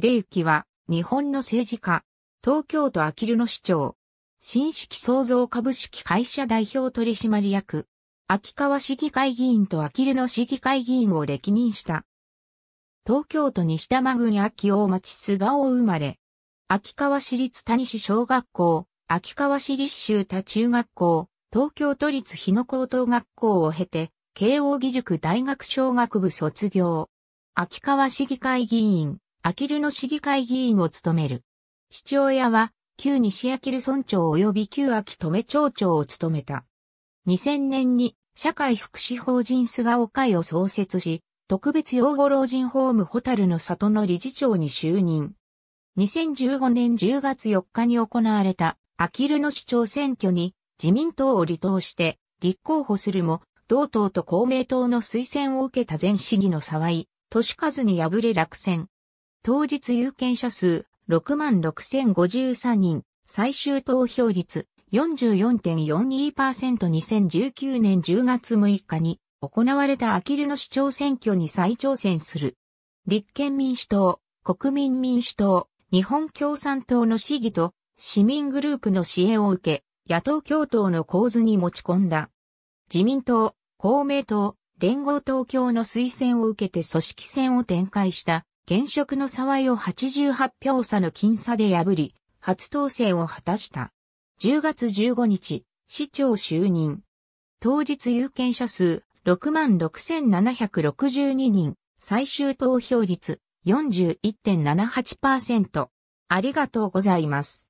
秀行は、日本の政治家、東京都あきる野市長、新式創造株式会社代表取締役、秋川市議会議員とあきる野市議会議員を歴任した。東京都西多摩郡秋大町菅生生まれ、秋川市立田西小学校、秋川市立修田中学校、東京都立日野高等学校を経て、慶應義塾大学商学部卒業。秋川市議会議員、あきる野市議会議員を務める。父親は、旧西あきる村長及び旧秋留町長を務めた。2000年に社会福祉法人菅生会を創設し、特別養護老人ホーム蛍の里の理事長に就任。2015年10月4日に行われたあきる野市長選挙に自民党を離党して立候補するも、同党と公明党の推薦を受けた前市議の沢井俊一に敗れ落選。当日有権者数 66,053 人、最終投票率 44.42%。 2019年10月6日に行われたあきる野市長選挙に再挑戦する。立憲民主党、国民民主党、日本共産党の市議と市民グループの支援を受け、野党共闘の構図に持ち込んだ。自民党、公明党、連合東京の推薦を受けて組織戦を展開した現職の沢井を88票差の僅差で破り、初当選を果たした。10月15日、市長就任。当日有権者数 66,762 人、最終投票率 41.78%。ありがとうございます。